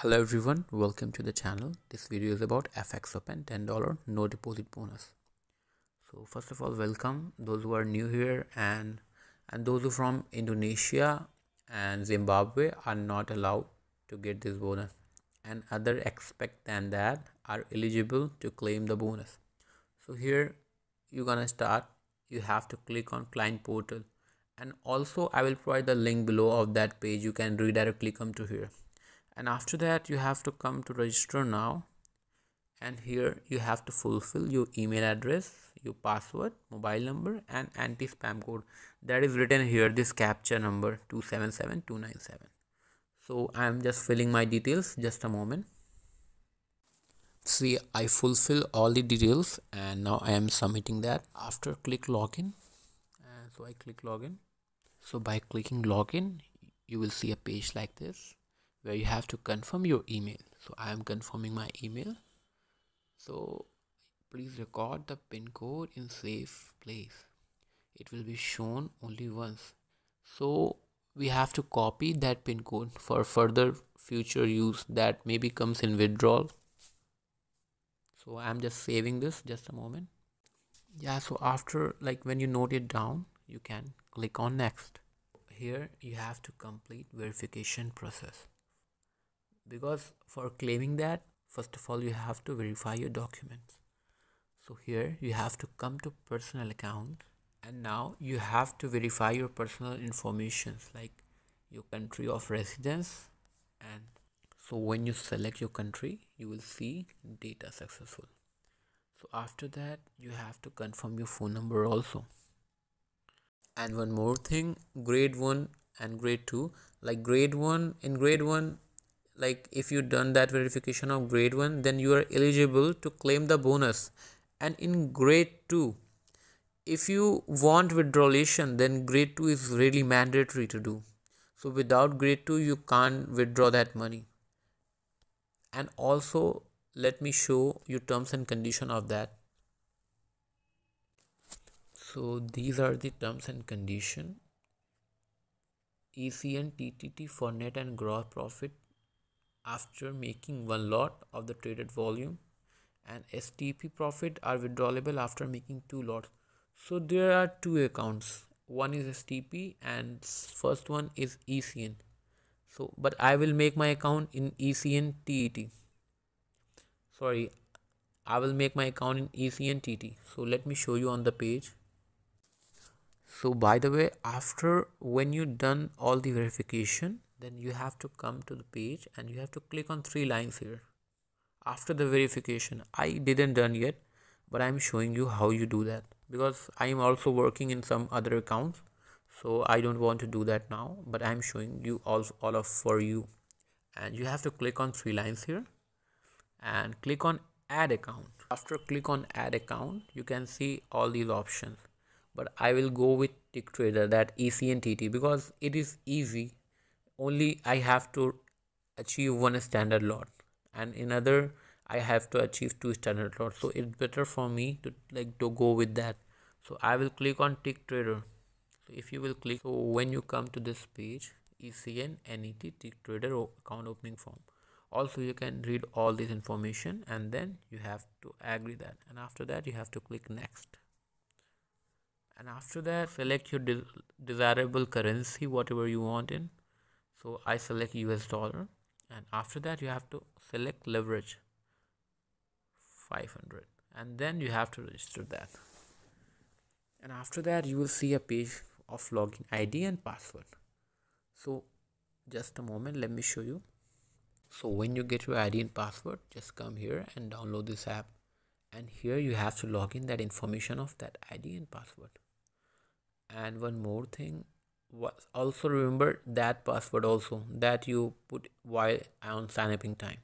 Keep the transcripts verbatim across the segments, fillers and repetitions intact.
Hello everyone, welcome to the channel. This video is about FXOpen ten dollar no deposit bonus. So first of all, welcome those who are new here, and and those who from Indonesia and Zimbabwe are not allowed to get this bonus, and other expect than that are eligible to claim the bonus. So here you're gonna start, you have to click on client portal, and also I will provide the link below of that page. You can redirectly come to here, and after that you have to come to register now, and here you have to fulfill your email address, your password, mobile number, and anti-spam code that is written here, this captcha number two seven seven two nine seven. So I am just filling my details, just a moment. See, I fulfill all the details and now I am submitting that. After click login, and so I click login. So by clicking login you will see a page like this where you have to confirm your email. So I am confirming my email. So please record the pin code in safe place. It will be shown only once. So we have to copy that pin code for further future use that maybe comes in withdrawal. So I am just saving this, just a moment. Yeah, so after, like, when you note it down, you can click on next. Here you have to complete verification process. Because for claiming that, first of all you have to verify your documents. So here you have to come to personal account, and now you have to verify your personal informations like your country of residence. And so when you select your country, you will see data successful. So after that you have to confirm your phone number also. And one more thing, grade one and grade two, like grade one, in grade one, like if you done that verification of grade one, then you are eligible to claim the bonus. And in grade two, if you want withdrawal, then grade two is really mandatory to do. So without grade two you can't withdraw that money. And also let me show you terms and condition of that. So these are the terms and condition. E C N T T T for net and gross profit after making one lot of the traded volume, and S T P profit are withdrawable after making two lots. So there are two accounts, one is S T P and first one is E C N. So but I will make my account in E C N T E T. Sorry, I will make my account in E C N T T. So let me show you on the page. So by the way, after when you done all the verification, then you have to come to the page and you have to click on three lines here. After the verification, I didn't done yet, but I'm showing you how you do that because I'm also working in some other accounts, so I don't want to do that now, but I'm showing you all, all of for you. And you have to click on three lines here and click on add account. After click on add account, you can see all these options, but I will go with TickTrader, that E C N T T, because it is easy. Only I have to achieve one standard lot, and in other I have to achieve two standard lots. So it's better for me to like to go with that. So I will click on TickTrader. So if you will click, so when you come to this page, E C N N E T TickTrader account opening form. Also you can read all this information, and then you have to agree that, and after that you have to click next. And after that select your de desirable currency, whatever you want in. So I select U S dollar, and after that you have to select leverage five hundred, and then you have to register that. And after that you will see a page of login I D and password. So just a moment, let me show you. So when you get your I D and password, just come here and download this app, and here you have to log in that information of that I D and password. And one more thing, also remember that password also that you put while on sign up in time.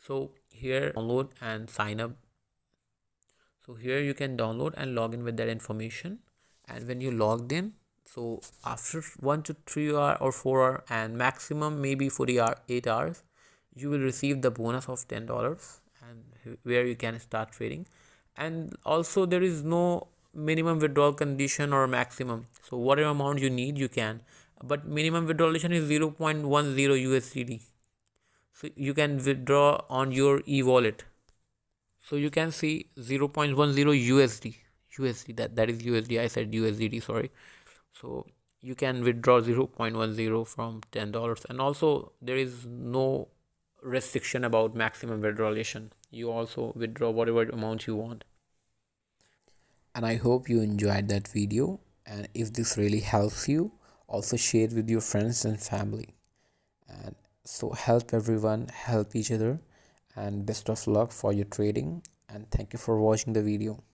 So here download and sign up. So here you can download and log in with that information. And when you logged in, so after one to three hour or four hour and maximum maybe forty-eight hours, you will receive the bonus of ten dollars, and where you can start trading. And also there is no minimum withdrawal condition or maximum, so whatever amount you need you can, but minimum withdrawal condition is zero point one zero U S D. so you can withdraw on your e-wallet. So you can see zero point one zero U S D U S D, that that is U S D, I said U S D T, sorry. So you can withdraw zero point one zero from ten dollars, and also there is no restriction about maximum withdrawal. You also withdraw whatever amount you want. And I hope you enjoyed that video, and if this really helps you, also share it with your friends and family. And so help everyone, help each other, and best of luck for your trading, and thank you for watching the video.